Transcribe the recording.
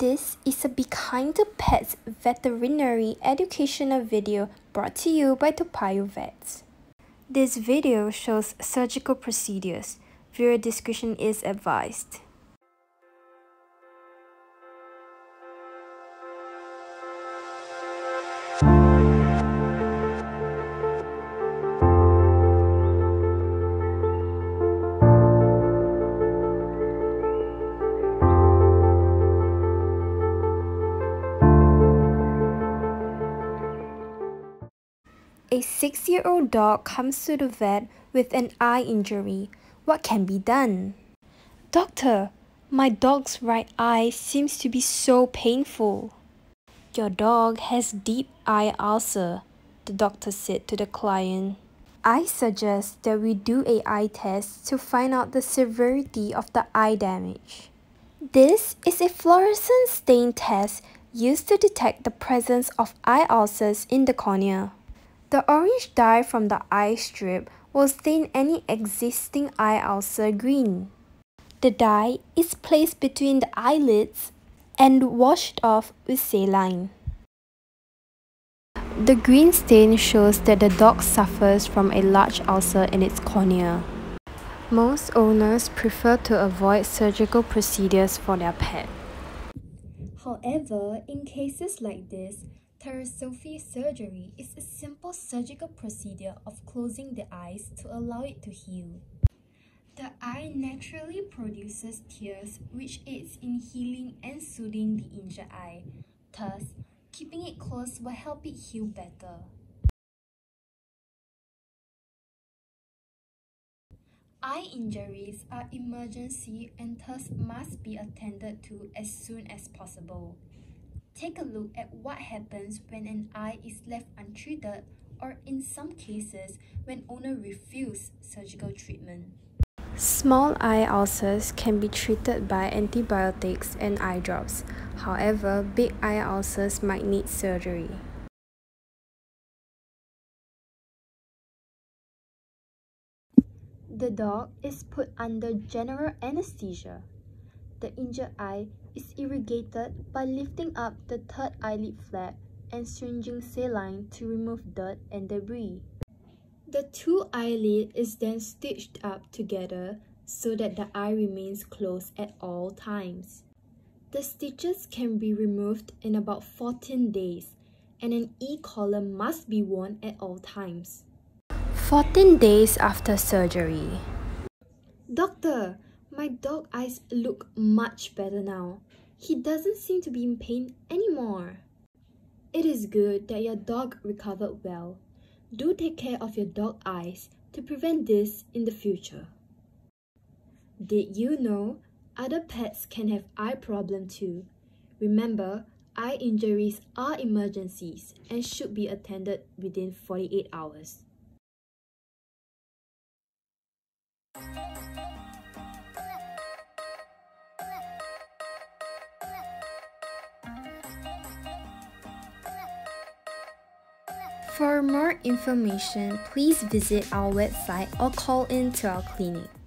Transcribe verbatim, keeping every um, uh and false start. This is a Be Kind to Pets veterinary educational video brought to you by Toa Payoh Vets. This video shows surgical procedures. Viewer discretion is advised. A six-year-old dog comes to the vet with an eye injury. What can be done? Doctor, my dog's right eye seems to be so painful. Your dog has deep eye ulcer, the doctor said to the client. I suggest that we do an eye test to find out the severity of the eye damage. This is a fluorescein stain test used to detect the presence of eye ulcers in the cornea. The orange dye from the eye strip will stain any existing eye ulcer green. The dye is placed between the eyelids and washed off with saline. The green stain shows that the dog suffers from a large ulcer in its cornea. Most owners prefer to avoid surgical procedures for their pet. However, in cases like this, Tarsorrhaphy surgery is a simple surgical procedure of closing the eyes to allow it to heal. The eye naturally produces tears, which aids in healing and soothing the injured eye. Thus, keeping it closed will help it heal better. Eye injuries are emergency and thus must be attended to as soon as possible. Take a look at what happens when an eye is left untreated or, in some cases, when owners refuse surgical treatment. Small eye ulcers can be treated by antibiotics and eye drops. However, big eye ulcers might need surgery. The dog is put under general anesthesia. The injured eye is irrigated by lifting up the third eyelid flap and syringing saline to remove dirt and debris. The two eyelids is then stitched up together so that the eye remains closed at all times. The stitches can be removed in about fourteen days, and an E-collar must be worn at all times. fourteen days after surgery. Doctor, my dog's eyes look much better now. He doesn't seem to be in pain anymore. It is good that your dog recovered well. Do take care of your dog's eyes to prevent this in the future. Did you know other pets can have eye problems too? Remember, eye injuries are emergencies and should be attended within forty-eight hours. For more information, please visit our website or call in to our clinic.